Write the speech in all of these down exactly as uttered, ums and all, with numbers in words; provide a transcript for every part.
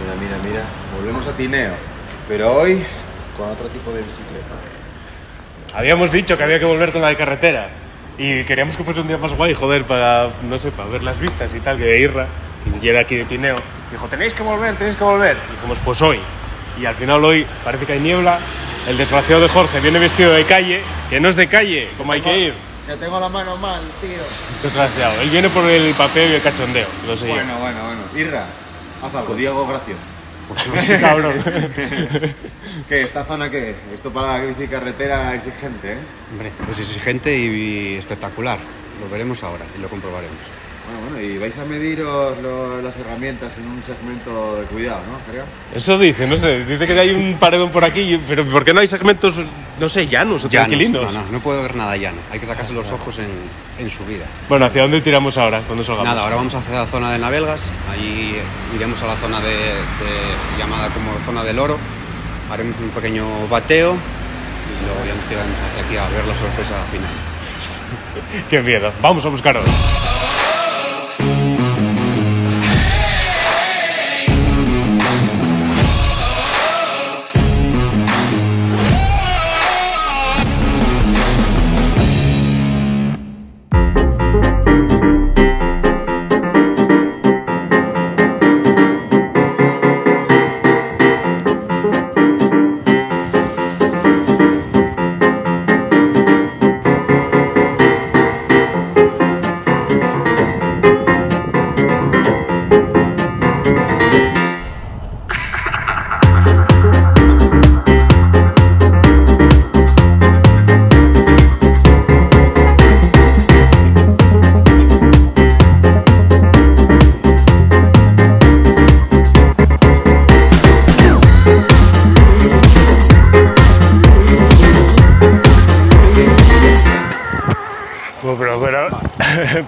Mira, mira, mira. Volvemos a Tineo, pero hoy con otro tipo de bicicleta. Habíamos dicho que había que volver con la de carretera. Y queríamos que fuese un día más guay, joder, para, no sé, para ver las vistas y tal, que Irra, que era aquí de Tineo, dijo, tenéis que volver, tenéis que volver. Y dijimos, pues hoy. Y al final hoy parece que hay niebla. El desgraciado de Jorge viene vestido de calle, que no es de calle, como hay que ir. Que tengo la mano mal, tío. Desgraciado. Él viene por el papel y el cachondeo, lo sé. Bueno, yo. bueno, bueno. Irra, haz algo, di algo gracioso. Pues sí, cabrón. ¿Qué? ¿Esta zona qué? Esto para la bici carretera exigente, ¿eh? Hombre, pues exigente y espectacular. Lo veremos ahora y lo comprobaremos. Bueno, bueno, y vais a mediros lo, las herramientas en un segmento de cuidado, ¿no? Creo. Eso dice, no sé. Dice que hay un paredón por aquí, pero ¿por qué no hay segmentos, no sé, llanos o llanos, tranquilinos? No, no, no puedo ver nada llano. Hay que sacarse los ojos en, en subida. Bueno, ¿hacia dónde tiramos ahora, cuando salgamos? Nada, ahora vamos hacia la zona de Navelgas. Allí iremos a la zona de, de llamada como zona del oro. Haremos un pequeño bateo y luego ya nos tiraremos hacia aquí a ver la sorpresa final. ¡Qué miedo! ¡Vamos a buscaros!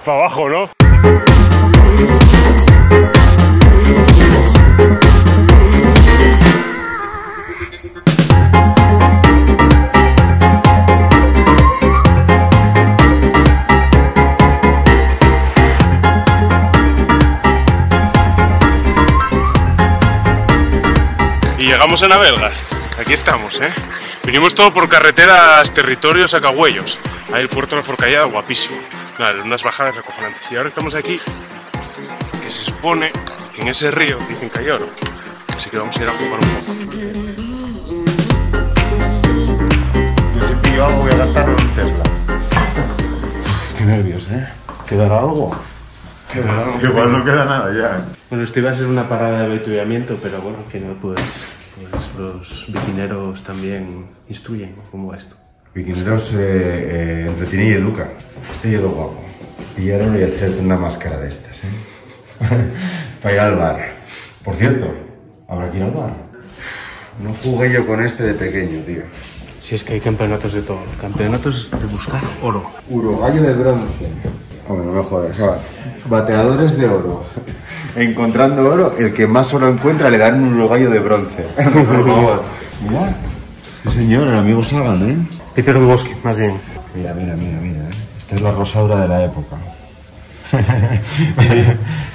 Para abajo, ¿no? Y llegamos a Navelgas. Aquí estamos, ¿eh? Vinimos todo por carreteras, territorios, Sacagüeyos. Ahí el puerto de la Forcallada, guapísimo. Claro, unas bajadas acojonantes. Y ahora estamos aquí, que se supone que en ese río dicen que hay oro. Así que vamos a ir a jugar un poco. Yo si pillo algo voy a gastar en un Tesla. Qué nervios, ¿eh? ¿Quedará algo? ¿Quedará algo? Igual no queda nada ya. Bueno, esto iba a ser una parada de avituallamiento, pero bueno, al final pues, pues los bikineros también instruyen cómo va esto. Bikineros eh, eh, entretiene y educa. Este hielo guapo. Y ahora voy a hacerte una máscara de estas, ¿eh? Para ir al bar. Por cierto, ¿habrá que ir al bar? No jugué yo con este de pequeño, tío. Si es que hay campeonatos de todo. Campeonatos de buscar oro. Urogallo de bronce. Hombre, no me jodas, chaval. Bateadores de oro. Encontrando oro, el que más oro encuentra le dan un urogallo de bronce. Mirad. Sí, señor, el amigo Sagan, ¿eh? Peter Dubosque, más bien. Mira, mira, mira, mira. ¿eh? Esta es la Rosaura de la época.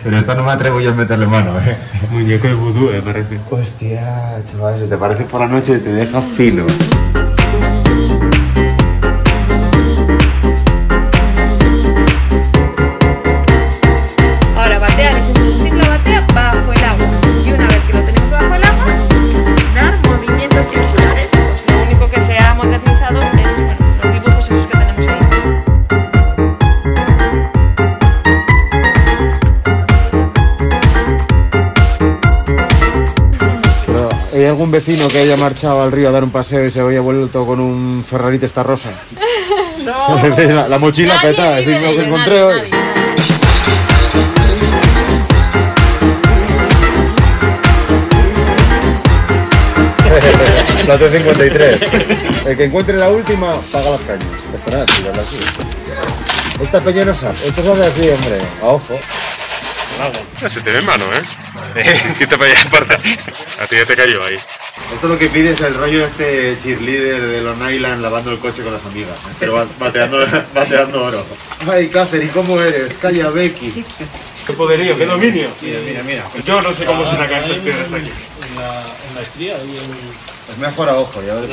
Pero esta no me atrevo yo a meterle mano, ¿eh? Muñeco de vudú, ¿eh? Parece. Hostia, chaval, se te parece por la noche y te deja filo. Ahora, batear es introducir la batea bajo el agua. Y una vez que lo tenemos bajo el agua, dar movimientos circulares. Pues lo único que se ha modernizado es bueno, los dibujos esos que tenemos ahí. ¿Hay algún vecino que haya marchado al río a dar un paseo y se haya vuelto con un Ferrari esta rosa? No. La, la mochila nadie petada, es decir, lo que encontré nadie, hoy. Nadie. La T cincuenta y tres. El que encuentre la última, paga las cañas. Estará así, ¿verdad? Así. Esta peñerosa, esto se hace así, hombre. A ojo. Ah, se te ve en mano, ¿eh? Vale. Quita para allá, aparta. A ti ya te cayó ahí. Esto lo que pide es el rollo este cheerleader de Long Island lavando el coche con las amigas, ¿eh? Pero bateando, bateando oro. Ay, Cáceres, ¿cómo eres? Calla, Becky. ¡Qué poderío, qué dominio! Mira, mira, mira. Yo no sé cómo se sacan estas piedras de aquí. En la, en la estría, ahí en... Es mejor a ojo, ya ves.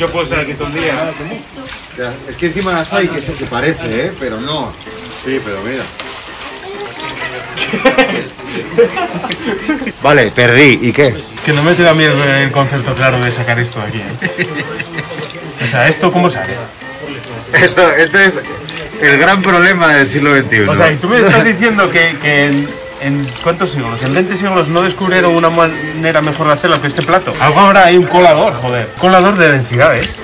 Yo puedo estar aquí todo el día. Es que encima las hay, que es el que parece, ¿eh? Pero no. Sí, pero mira. Vale, perdí. ¿Y qué? Que no me queda a mí el, el concepto claro de sacar esto de aquí, ¿eh? O sea, ¿esto cómo sale? Eso, este es el gran problema del siglo veintiuno. O sea, y tú me estás diciendo que, que en, en cuántos siglos, en veinte siglos no descubrieron una manera mejor de hacerlo que este plato. Ahora hay un colador, joder. Colador de densidades.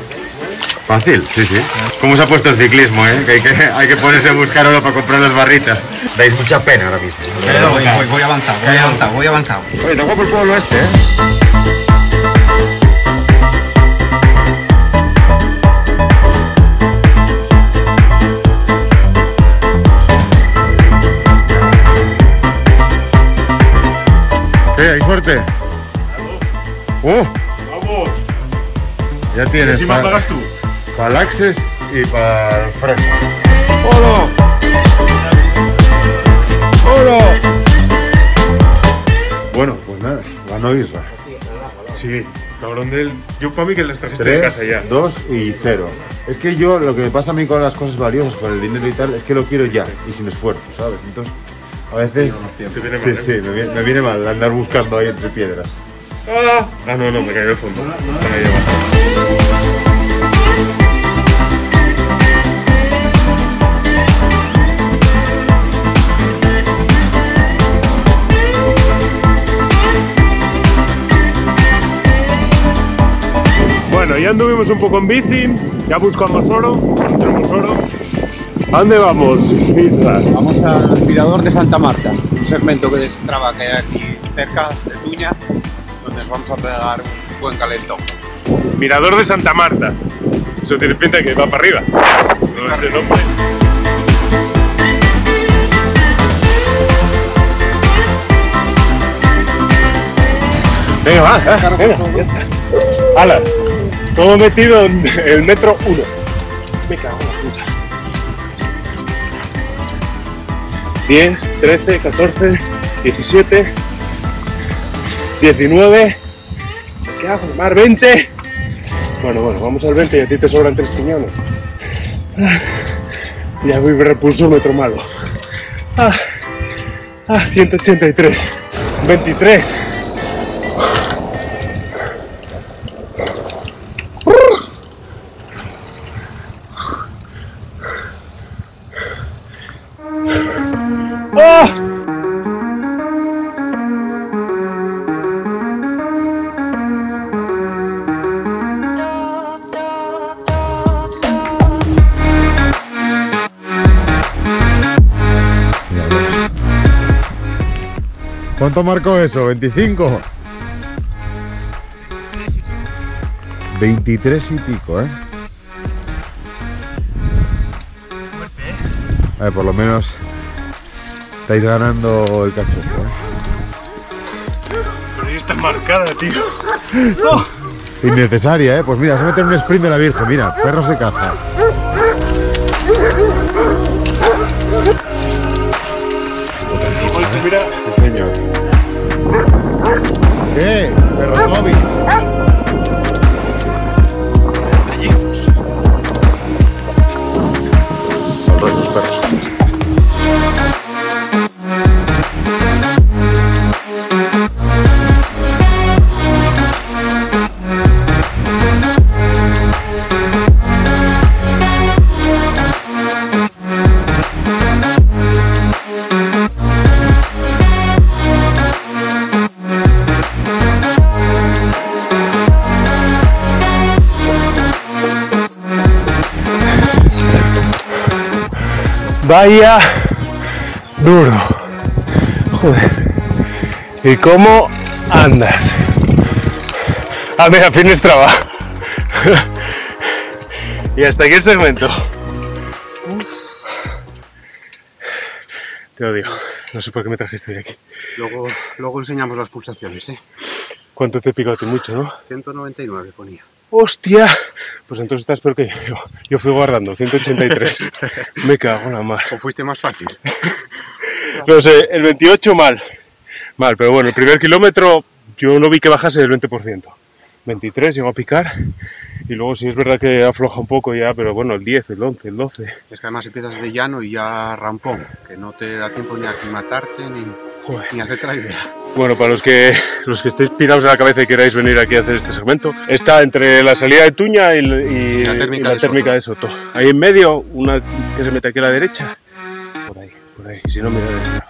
Fácil, sí, sí. ¿Cómo se ha puesto el ciclismo, eh? Que hay que, hay que ponerse a buscar oro para comprar las barritas. Dais mucha pena ahora mismo. Pero voy, voy, voy avanzado, voy avanzado, voy avanzado. Oye, te guapo el pueblo este, eh. ¿Qué? ¿Hay suerte? ¡Oh! ¡Vamos! Ya tienes. ¿Y encima pagas tú? Para el Axis y para el freno. ¡Oro! ¡Oro! Bueno, pues nada, ganó Isra. Sí, cabrón del... Yo para mí que las trajiste de casa ya. dos y cero. Es que yo, lo que me pasa a mí con las cosas valiosas, con el dinero y tal, es que lo quiero ya y sin esfuerzo, ¿sabes? Entonces, a veces... Te viene mal, sí, sí, me viene, me viene mal andar buscando ahí entre piedras. ¡Ah! Ah, no, no, me caí del fondo. Me caí abajo. Bueno, ya anduvimos un poco en bici, ya buscamos oro, encontramos oro. ¿A dónde vamos, Isra? Vamos al mirador de Santa Marta, un segmento que es traba que hay aquí cerca de Tuña, donde nos vamos a pegar un buen calentón. Mirador de Santa Marta, eso tiene pinta de que va para arriba, no es el nombre. Venga, va, ah, venga, ya está. ¡Hala! Todo metido en el metro uno. Me cago en la puta. diez, trece, catorce, diecisiete, diecinueve. Me queda con mar veinte. Bueno, bueno, vamos al veinte y a ti te sobran tres piñones. Ya voy repulsómetro malo. Ah, ah, ciento ochenta y tres. veintitrés. ¿Cuánto marcó eso? ¿veinticinco? veintitrés y pico, ¿eh? Fuerte, ¿eh? A ver, por lo menos estáis ganando el cacho, ¿eh? Pero ahí está marcada, tío. ¡No! Innecesaria, ¿eh? Pues mira, se mete en un sprint de la Virgen. Mira, perros de caza. Mira, sí, señor. ¿Qué? Perro Toby. Vaya duro. Joder. ¿Y cómo andas? Ah, mira, tienes traba. Y hasta aquí el segmento. Te odio. No sé por qué me trajiste hoy aquí. Luego, luego enseñamos las pulsaciones, ¿eh? ¿Cuánto te he picado? Mucho, ¿no? ciento noventa y nueve ponía. ¡Hostia! Pues entonces estás peor que yo. Yo fui guardando, ciento ochenta y tres. Me cago en la mar. ¿O fuiste más fácil? No sé, el veintiocho mal, mal, pero bueno, el primer kilómetro yo no vi que bajase del veinte por ciento, veintitrés llegó a picar y luego sí es verdad que afloja un poco ya, pero bueno, el diez, el once, el doce. Es que además empiezas de llano y ya rampón, que no te da tiempo ni a aclimatarte ni, ni a hacerte la idea. Bueno, para los que, los que estéis pirados en la cabeza y queráis venir aquí a hacer este segmento, está entre la salida de Tuña y, y, y la térmica, y la de, térmica Soto. de Soto. Ahí en medio, una que se mete aquí a la derecha, por ahí, por ahí, si no mirad esta.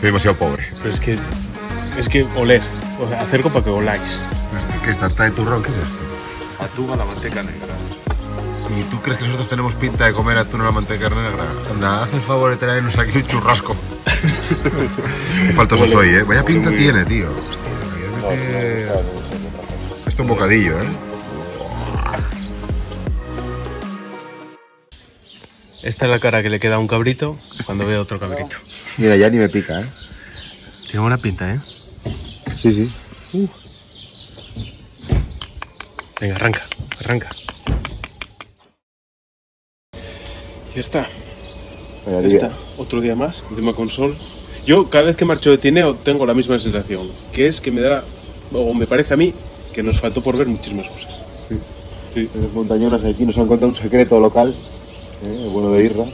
Demasiado pobre. Pero es que, es que oler, o sea, hacer copa que oláis. ¿Qué es tarta de turrón? ¿Qué es esto? Atún a la manteca negra. ¿Y tú crees que nosotros tenemos pinta de comer atún a la manteca negra? Anda, haz el favor de traernos aquí un churrasco. Qué faltoso soy, ¿eh? Vaya pinta tiene, tío. Hostia, eh... esto es un bocadillo, ¿eh? Esta es la cara que le queda a un cabrito cuando ve a otro cabrito. Mira, ya ni me pica, ¿eh? Tiene buena pinta, ¿eh? Sí, sí. Uh. Venga, arranca, arranca. Ya está. Ya está. Otro día más, encima con sol. Yo, cada vez que marcho de Tineo, tengo la misma sensación, que es que me da, o me parece a mí, que nos faltó por ver muchísimas cosas. Sí. Sí. Los montañeros de aquí nos han contado un secreto local. Eh, el bueno de Irra.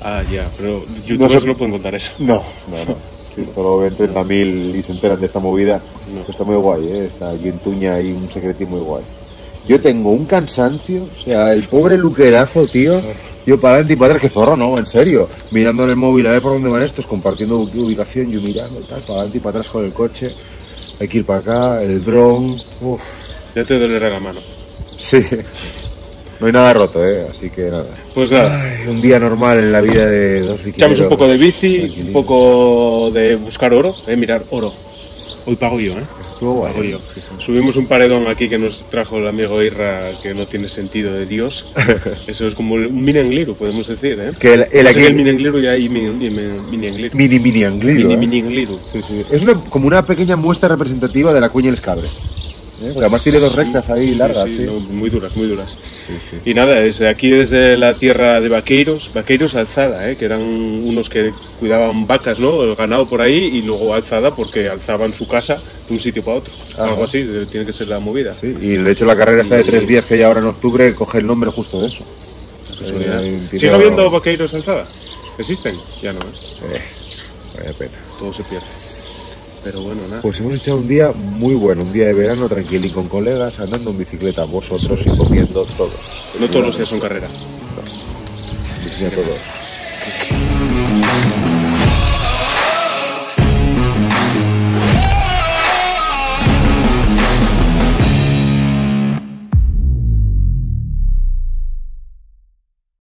Ah, ya, pero youtubers no, se... no pueden contar eso. No, no, no. Si esto lo ven treinta mil y se enteran de esta movida, no. Pues está muy guay, ¿eh? Está aquí en Tuña y un secretín muy guay. Yo tengo un cansancio, o sea, el pobre luquerazo, tío. Yo para adelante y para atrás, que zorro, no, en serio. Mirando en el móvil a ver por dónde van estos, compartiendo ubicación, yo mirando tal, para adelante y para atrás con el coche. Hay que ir para acá, el dron. Uf. Ya te dolerá la mano. Sí. No hay nada roto, ¿eh? Así que nada. Pues nada. Ay, un día normal en la vida de dos bikineros. Echamos un poco de bici, un poco de buscar oro, ¿eh? Mirar oro. Hoy pago yo, ¿eh? Estuvo guay. Pago yo. Sí, sí. Subimos un paredón aquí que nos trajo el amigo Irra, que no tiene sentido de Dios. Eso es como un mini Angliru, podemos decir, ¿eh? Es que el, el, aquí... el mini Angliru ya hay mini, mini Angliru. Mini mini Angliru. Mini, ¿eh? Mini Angliru. Sí, sí. Es una, como una pequeña muestra representativa de la cuña y los cabres. ¿Eh? Porque además tiene dos rectas ahí sí, largas, sí, sí. No, muy duras, muy duras. Sí, sí. Y nada, desde aquí, desde la tierra de vaqueiros, vaqueiros alzada, ¿eh? Que eran unos que cuidaban vacas, ¿no? El ganado por ahí y luego alzada porque alzaban su casa de un sitio para otro. Ajá. Algo así, tiene que ser la movida. Sí. Y de hecho la carrera está de tres días que hay ahora en octubre, coge el nombre justo de eso. Eh, ¿Sigue habiendo vaqueiros alzada? ¿Existen? Ya no es. Eh, vaya pena. Todo se pierde. Pero bueno, nada. Pues hemos echado un día muy bueno, un día de verano tranquilo y con colegas, andando en bicicleta, vosotros y comiendo todos. No todos los días son carreras. No. Sí, sí, a todos.